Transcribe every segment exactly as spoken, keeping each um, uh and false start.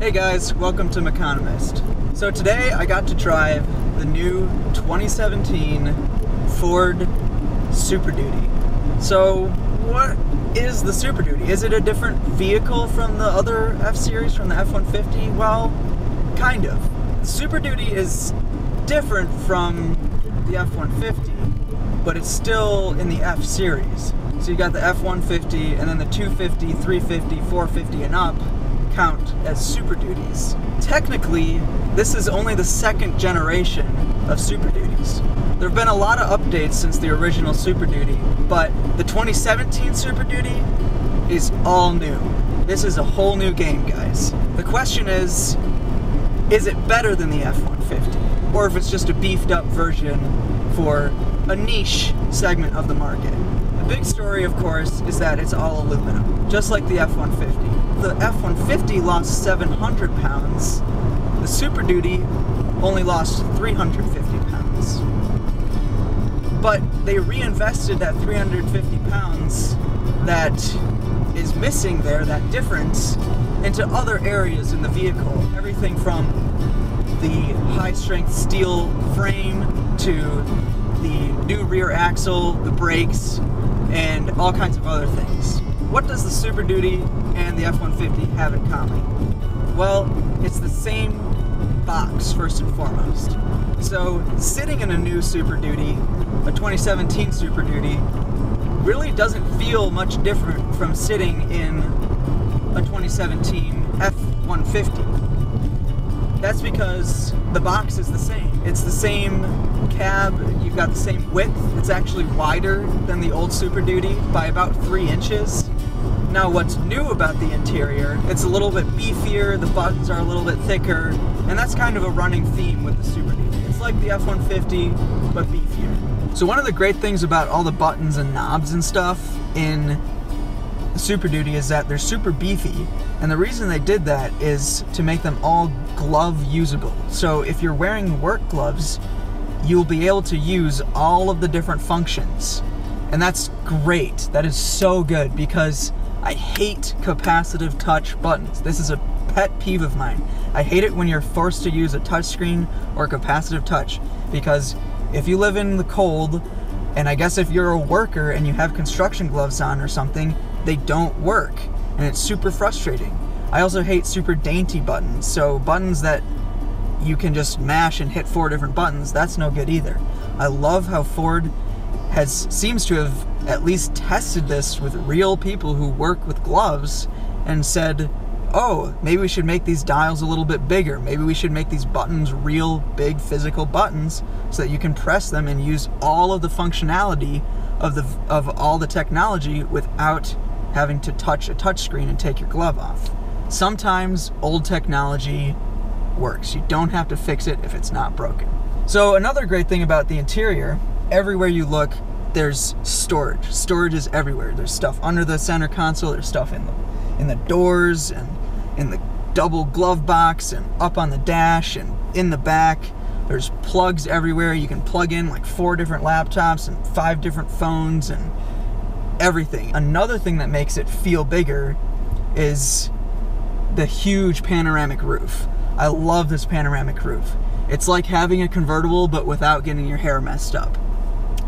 Hey guys, welcome to Mechonomist. So today I got to drive the new twenty seventeen Ford Super Duty. So what is the Super Duty? Is it a different vehicle from the other F-Series, from the F one fifty? Well, kind of. Super Duty is different from the F one fifty, but it's still in the F-Series. So you got the F one fifty and then the two fifty, three fifty, four fifty and up count as Super Duties. Technically, this is only the second generation of Super Duties. There have been a lot of updates since the original Super Duty, but the twenty seventeen Super Duty is all new. This is a whole new game, guys. The question is, is it better than the F one fifty? Or if it's just a beefed up version for a niche segment of the market. The big story, of course, is that it's all aluminum, just like the F one fifty. The F one fifty lost seven hundred pounds, the Super Duty only lost three hundred fifty pounds. But they reinvested that three hundred fifty pounds that is missing there, that difference, into other areas in the vehicle. Everything from the high-strength steel frame to the new rear axle, the brakes, and all kinds of other things. What does the Super Duty and the F one fifty have in common? Well, it's the same box, first and foremost. So sitting in a new Super Duty, a twenty seventeen Super Duty, really doesn't feel much different from sitting in a twenty seventeen F one fifty. That's because the box is the same. It's the same cab, you've got the same width. It's actually wider than the old Super Duty by about three inches. Now what's new about the interior, it's a little bit beefier, the buttons are a little bit thicker, and that's kind of a running theme with the Super Duty. It's like the F one fifty, but beefier. So one of the great things about all the buttons and knobs and stuff in the Super Duty is that they're super beefy, and the reason they did that is to make them all glove usable. So if you're wearing work gloves, you'll be able to use all of the different functions, and that's great. That is so good, because I hate capacitive touch buttons. This is a pet peeve of mine. I hate it when you're forced to use a touchscreen or capacitive touch, because if you live in the cold, and I guess if you're a worker and you have construction gloves on or something, they don't work, and it's super frustrating. I also hate super dainty buttons, so buttons that you can just mash and hit four different buttons, that's no good either. I love how Ford has seems to have at least tested this with real people who work with gloves and said, oh, maybe we should make these dials a little bit bigger. Maybe we should make these buttons real big physical buttons so that you can press them and use all of the functionality of the of all the technology without having to touch a touchscreen and take your glove off. Sometimes old technology works. You don't have to fix it if it's not broken. So another great thing about the interior, everywhere you look, there's storage. Storage is everywhere. There's stuff under the center console, there's stuff in the, in the doors, and in the double glove box, and up on the dash, and in the back. There's plugs everywhere. You can plug in like four different laptops and five different phones and everything. Another thing that makes it feel bigger is the huge panoramic roof. I love this panoramic roof. It's like having a convertible, but without getting your hair messed up.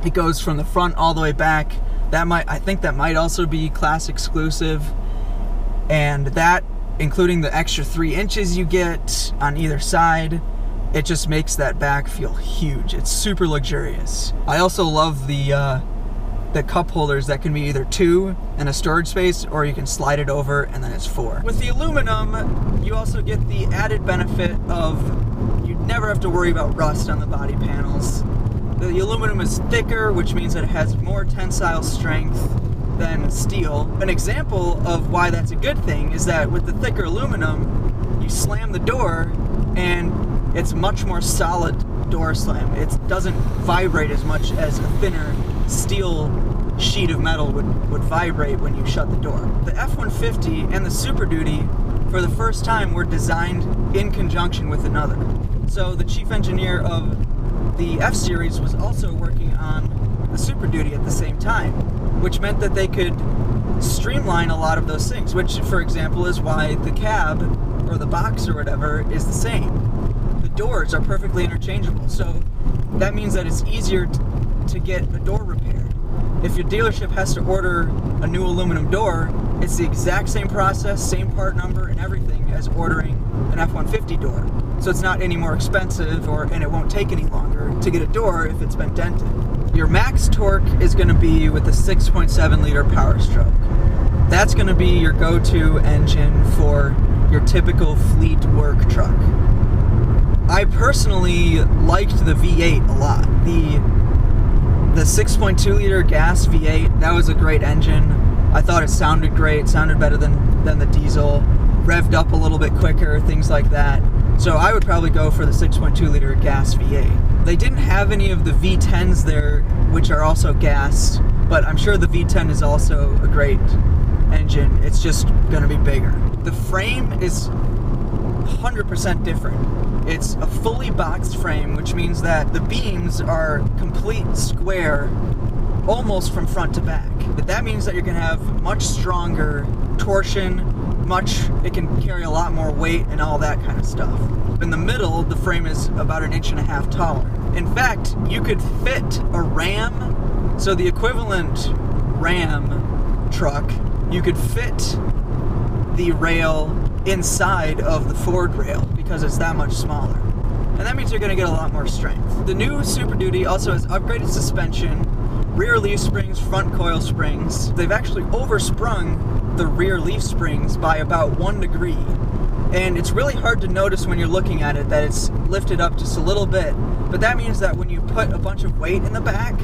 It goes from the front all the way back. That might, I think that might also be class exclusive. And that, including the extra three inches you get on either side, it just makes that back feel huge. It's super luxurious. I also love the uh, the cup holders that can be either two in a storage space, or you can slide it over and then it's four. With the aluminum, you also get the added benefit of you never have to worry about rust on the body panels. The aluminum is thicker, which means that it has more tensile strength than steel. An example of why that's a good thing is that with the thicker aluminum, you slam the door and it's much more solid door slam. It doesn't vibrate as much as a thinner steel sheet of metal would, would vibrate when you shut the door. The F one fifty and the Super Duty, for the first time, were designed in conjunction with another. So the chief engineer of the F-Series was also working on the Super Duty at the same time, which meant that they could streamline a lot of those things, which, for example, is why the cab or the box or whatever is the same. The doors are perfectly interchangeable, so that means that it's easier to get a door repair. If your dealership has to order a new aluminum door, it's the exact same process, same part number and everything as ordering an F one fifty door. So it's not any more expensive or and it won't take any longer to get a door if it's been dented. Your max torque is going to be with the six point seven liter Power Stroke. That's going to be your go-to engine for your typical fleet work truck. I personally liked the V eight a lot. The The six point two liter gas V eight, that was a great engine. I thought it sounded great, sounded better than, than the diesel, revved up a little bit quicker, things like that. So I would probably go for the six point two liter gas V eight. They didn't have any of the V tens there, which are also gas, but I'm sure the V ten is also a great engine. It's just gonna be bigger. The frame is one hundred percent different. It's a fully boxed frame, which means that the beams are complete square almost from front to back. But that means that you're going to have much stronger torsion, much, it can carry a lot more weight and all that kind of stuff. In the middle, the frame is about an inch and a half taller. In fact, you could fit a Ram, so the equivalent Ram truck, you could fit the rail inside of the Ford rail because it's that much smaller. And that means you're going to get a lot more strength. The new Super Duty also has upgraded suspension, rear leaf springs, front coil springs. They've actually oversprung the rear leaf springs by about one degree. And it's really hard to notice when you're looking at it that it's lifted up just a little bit. But that means that when you put a bunch of weight in the back,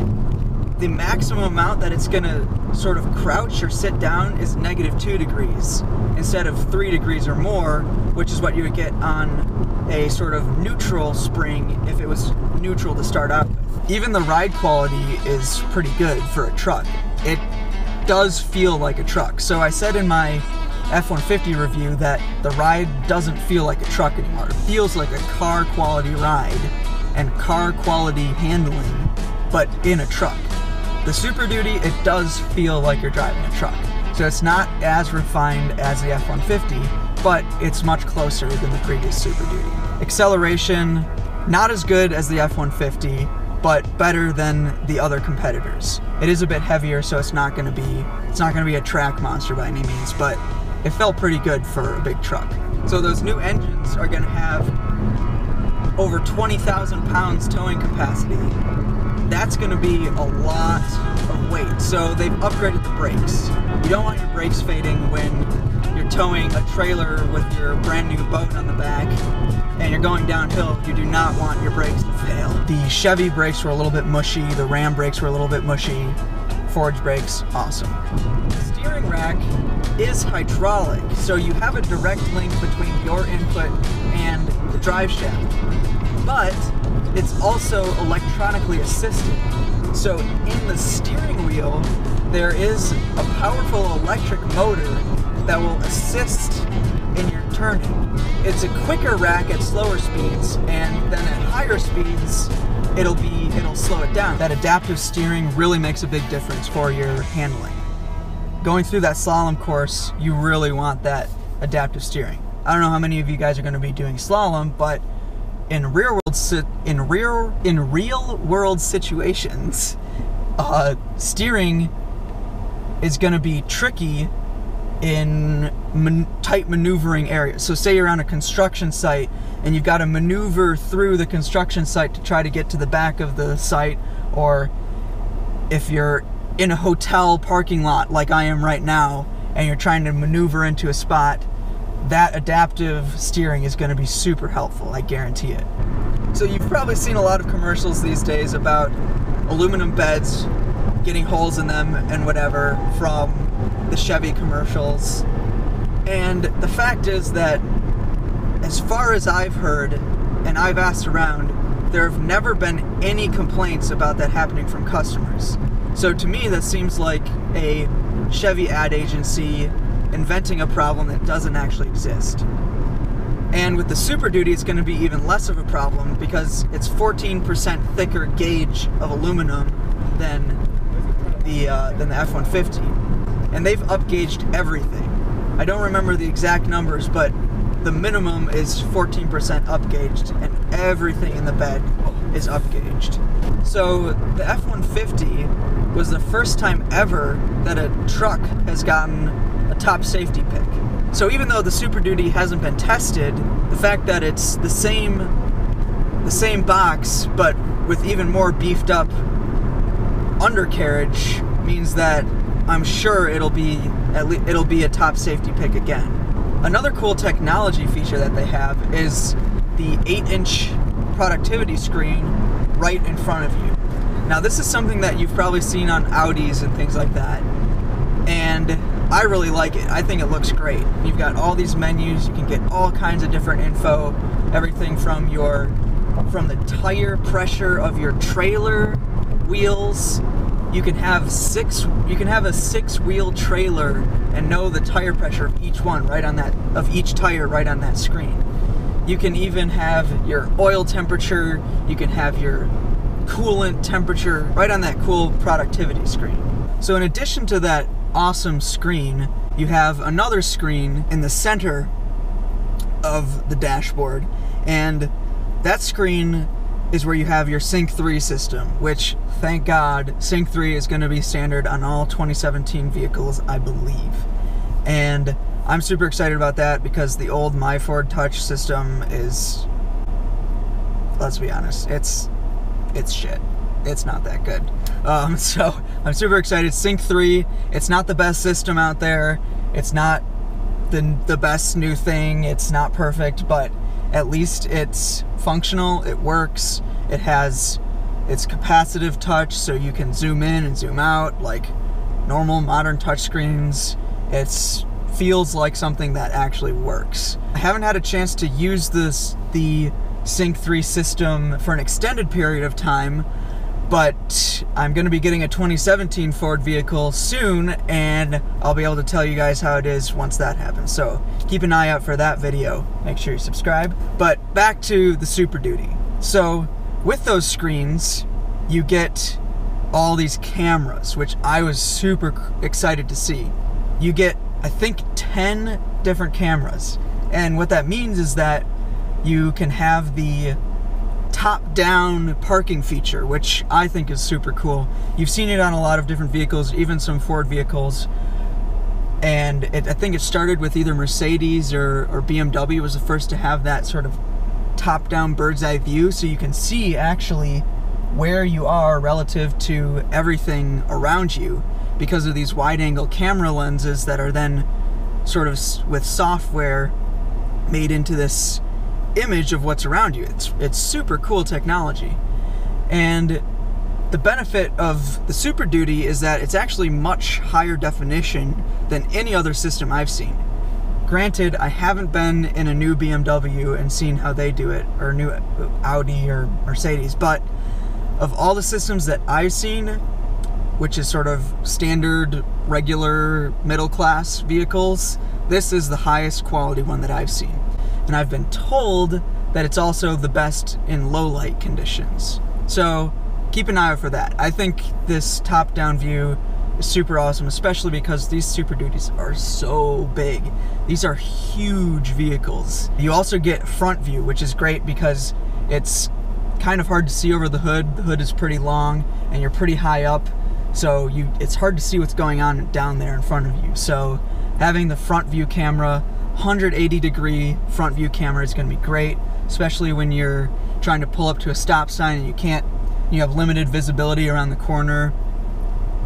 the maximum amount that it's going to sort of crouch or sit down is negative two degrees instead of three degrees or more, which is what you would get on a sort of neutral spring if it was neutral to start out with. Even the ride quality is pretty good for a truck. It does feel like a truck. So I said in my F one fifty review that the ride doesn't feel like a truck anymore. It feels like a car quality ride and car quality handling, but in a truck. The Super Duty, it does feel like you're driving a truck. So it's not as refined as the F one fifty, but it's much closer than the previous Super Duty. Acceleration, not as good as the F one fifty, but better than the other competitors. It is a bit heavier, so it's not gonna be, it's not gonna be a track monster by any means, but it felt pretty good for a big truck. So those new engines are gonna have over twenty thousand pounds towing capacity. That's going to be a lot of weight. So they've upgraded the brakes. You don't want your brakes fading when you're towing a trailer with your brand new boat on the back and you're going downhill. You do not want your brakes to fail. The Chevy brakes were a little bit mushy. The Ram brakes were a little bit mushy. Ford's brakes, awesome. The steering rack is hydraulic, so you have a direct link between your input and the drive shaft. But it's also electronically assisted. So in the steering wheel, there is a powerful electric motor that will assist in your turning. It's a quicker rack at slower speeds, and then at higher speeds, it'll be, it'll slow it down. That adaptive steering really makes a big difference for your handling. Going through that slalom course, you really want that adaptive steering. I don't know how many of you guys are gonna be doing slalom, but in rear world, in real, in real world situations, uh, steering is going to be tricky in man, tight maneuvering areas. So say you're on a construction site and you've got to maneuver through the construction site to try to get to the back of the site, or if you're in a hotel parking lot like I am right now and you're trying to maneuver into a spot, that adaptive steering is going to be super helpful, I guarantee it. So you've probably seen a lot of commercials these days about aluminum beds, getting holes in them and whatever from the Chevy commercials. And the fact is that as far as I've heard, and I've asked around, there have never been any complaints about that happening from customers. So to me, that seems like a Chevy ad agency inventing a problem that doesn't actually exist. And with the Super Duty, it's going to be even less of a problem because it's fourteen percent thicker gauge of aluminum than the uh, than the F one fifty, and they've upgauged everything. I don't remember the exact numbers, but the minimum is fourteen percent up gauged, and everything in the bed is up gauged. So the F one fifty was the first time ever that a truck has gotten a top safety pick. So even though the Super Duty hasn't been tested, the fact that it's the same, the same box but with even more beefed up undercarriage means that I'm sure it'll be at least it'll be a top safety pick again. Another cool technology feature that they have is the eight inch productivity screen right in front of you. Now this is something that you've probably seen on Audis and things like that, and I really like it. I think it looks great. You've got all these menus, you can get all kinds of different info, everything from your from the tire pressure of your trailer wheels. You can have six you can have a six wheel trailer and know the tire pressure of each one right on that of each tire right on that screen. You can even have your oil temperature, you can have your coolant temperature right on that cool productivity screen. So in addition to that awesome screen, you have another screen in the center of the dashboard, and that screen is where you have your Sync three system, which, thank God, Sync three is going to be standard on all twenty seventeen vehicles, I believe. And I'm super excited about that because the old MyFord Touch system is, let's be honest, it's it's shit. It's not that good. Um, so I'm super excited. Sync three, it's not the best system out there. It's not the, the best new thing. It's not perfect, but at least it's functional, it works, it has its capacitive touch, so you can zoom in and zoom out like normal modern touchscreens. It feels like something that actually works. I haven't had a chance to use this the Sync three system for an extended period of time, but I'm going to be getting a twenty seventeen Ford vehicle soon, and I'll be able to tell you guys how it is once that happens. So keep an eye out for that video. Make sure you subscribe. But back to the Super Duty. So with those screens, you get all these cameras, which I was super excited to see. You get, I think, ten different cameras. And what that means is that you can have the top-down parking feature, which I think is super cool. You've seen it on a lot of different vehicles, even some Ford vehicles, and it, I think it started with either Mercedes or, or B M W was the first to have that sort of top-down bird's-eye view, so you can see actually where you are relative to everything around you because of these wide-angle camera lenses that are then sort of with software made into this image of what's around you. It's it's super cool technology. And the benefit of the Super Duty is that it's actually much higher definition than any other system I've seen. Granted, I haven't been in a new B M W and seen how they do it, or new Audi or Mercedes, but of all the systems that I've seen, which is sort of standard, regular, middle-class vehicles, this is the highest quality one that I've seen. And I've been told that it's also the best in low light conditions. So keep an eye out for that. I think this top-down view is super awesome, especially because these Super Duties are so big. These are huge vehicles. You also get front view, which is great because it's kind of hard to see over the hood. The hood is pretty long and you're pretty high up, so you it's hard to see what's going on down there in front of you. So having the front view camera, one hundred eighty degree front view camera, is going to be great, especially when you're trying to pull up to a stop sign and you can't, you have limited visibility around the corner.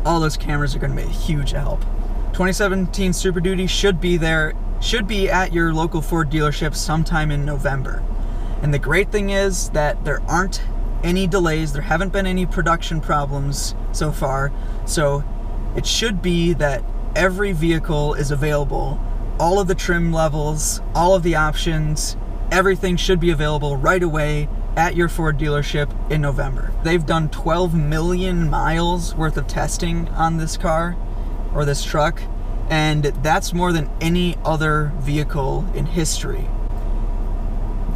All those cameras are going to be a huge help. twenty seventeen Super Duty should be there, should be at your local Ford dealership sometime in November. And the great thing is that there aren't any delays, there haven't been any production problems so far, so it should be that every vehicle is available. All of the trim levels, all of the options, everything should be available right away at your Ford dealership in November. They've done twelve million miles worth of testing on this car, or this truck, and that's more than any other vehicle in history.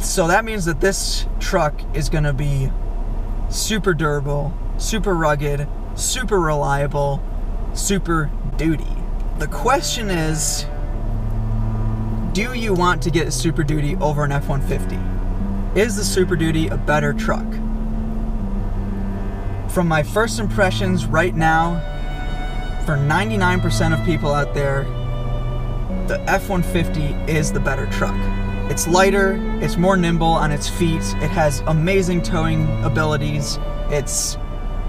So that means that this truck is gonna be super durable, super rugged, super reliable, Super Duty. The question is, Do you want to get a Super Duty over an F one fifty? Is the Super Duty a better truck? From my first impressions right now, for ninety-nine percent of people out there, the F one fifty is the better truck. It's lighter, it's more nimble on its feet, it has amazing towing abilities, it's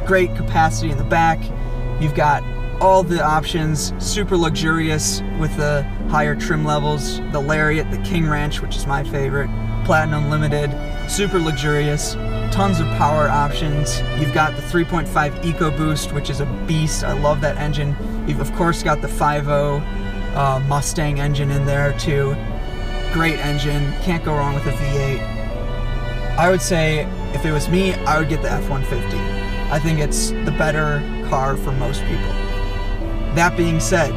great capacity in the back, you've got all the options, super luxurious with the higher trim levels, the Lariat, the King Ranch, which is my favorite, Platinum Limited, super luxurious, tons of power options. You've got the three point five EcoBoost, which is a beast, I love that engine. You've of course got the five point oh uh, Mustang engine in there too. Great engine, can't go wrong with a V eight. I would say, if it was me, I would get the F one fifty. I think it's the better car for most people. That being said,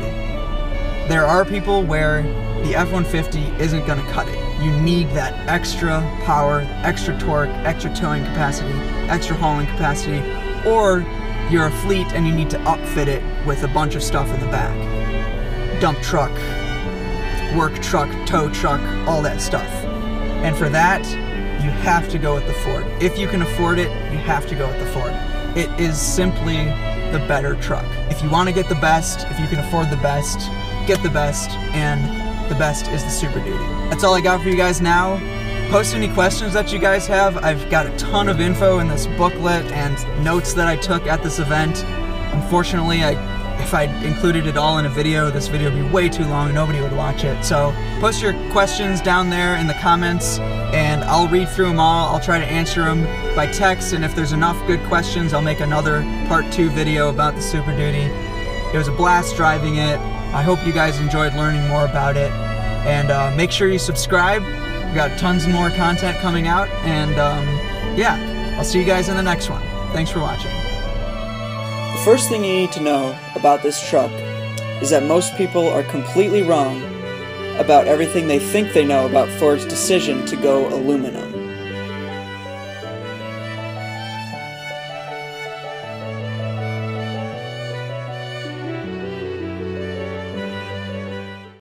there are people where the F one fifty isn't gonna cut it. You need that extra power, extra torque, extra towing capacity, extra hauling capacity, or you're a fleet and you need to upfit it with a bunch of stuff in the back. Dump truck, work truck, tow truck, all that stuff. And for that, you have to go with the Ford. If you can afford it, you have to go with the Ford. It is simply the better truck. If you want to get the best, if you can afford the best, get the best, and the best is the Super Duty. That's all I got for you guys now. Post any questions that you guys have. I've got a ton of info in this booklet and notes that I took at this event. Unfortunately, I If I included it all in a video, this video would be way too long, nobody would watch it. So post your questions down there in the comments and I'll read through them all. I'll try to answer them by text, and if there's enough good questions, I'll make another part two video about the Super Duty. It was a blast driving it. I hope you guys enjoyed learning more about it. And uh, make sure you subscribe. We've got tons more content coming out. And um, yeah, I'll see you guys in the next one. Thanks for watching. The first thing you need to know about this truck is that most people are completely wrong about everything they think they know about Ford's decision to go aluminum.